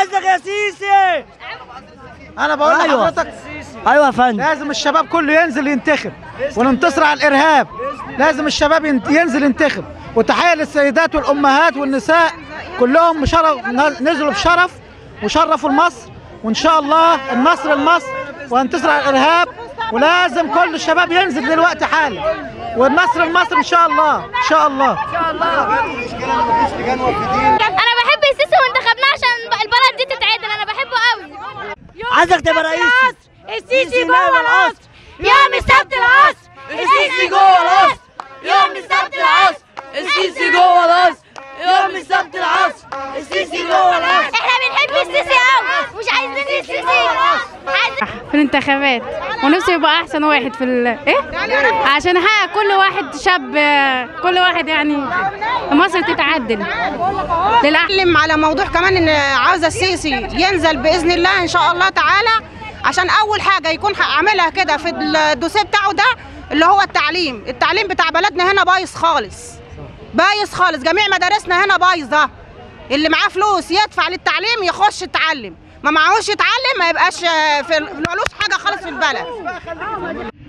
عايزك يا سيسي. انا بقول لحضرتك ايوه يا فندم، لازم الشباب كله ينزل ينتخب وننتصر على الارهاب. لازم الشباب ينزل ينتخب. وتحيه للسيدات والامهات والنساء كلهم، نزلوا بشرف وشرفوا لمصر، وان شاء الله النصر لمصر وهننتصر على الارهاب. ولازم كل الشباب ينزل دلوقتي حالا، والنصر لمصر ان شاء الله. ان شاء الله ان شاء الله. انا بحب السيسي وانتخبناه عشان البلد دي تتعدل، انا بحبه قوي. عايزك تبقى رئيس. السيسي جوه القصر يوم السبت العصر. السيسي جوه القصر يوم السبت العصر. السيسي جوه القصر يوم السبت العصر. السيسي جوه القصر. احنا بنحب السيسي قوي، مش عايزين في الانتخابات، ونفسي يبقى احسن واحد في عشان حق كل واحد شاب، كل واحد يعني مصر تتعدل للأعلم على موضوع كمان ان عاوزه السيسي ينزل باذن الله ان شاء الله تعالى، عشان اول حاجه يكون عاملها كده في الدوسيه بتاعه ده اللي هو التعليم. التعليم بتاع بلدنا هنا بايظ خالص، بايظ خالص. جميع مدارسنا هنا بايظه. اللي معاه فلوس يدفع للتعليم يخش يتعلم، ما معهوش يتعلم ما يبقاش في ملوش حاجه خالص في البلد.